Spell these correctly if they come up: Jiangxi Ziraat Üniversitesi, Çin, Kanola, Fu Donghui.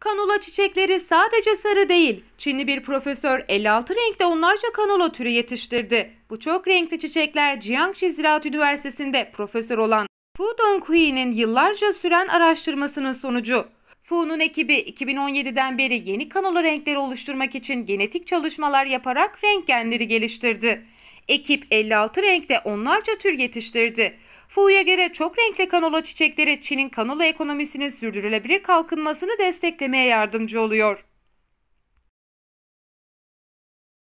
Kanula çiçekleri sadece sarı değil, Çinli bir profesör 56 renkte onlarca kanula türü yetiştirdi. Bu çok renkli çiçekler Jiangxi Ziraat Üniversitesi'nde profesör olan Fu Donghui'nin yıllarca süren araştırmasının sonucu. Fu'nun ekibi 2017'den beri yeni kanula renkleri oluşturmak için genetik çalışmalar yaparak renk genleri geliştirdi. Ekip 56 renkte onlarca tür yetiştirdi. Fu'ya göre çok renkli kanola çiçekleri Çin'in kanola ekonomisinin sürdürülebilir kalkınmasını desteklemeye yardımcı oluyor.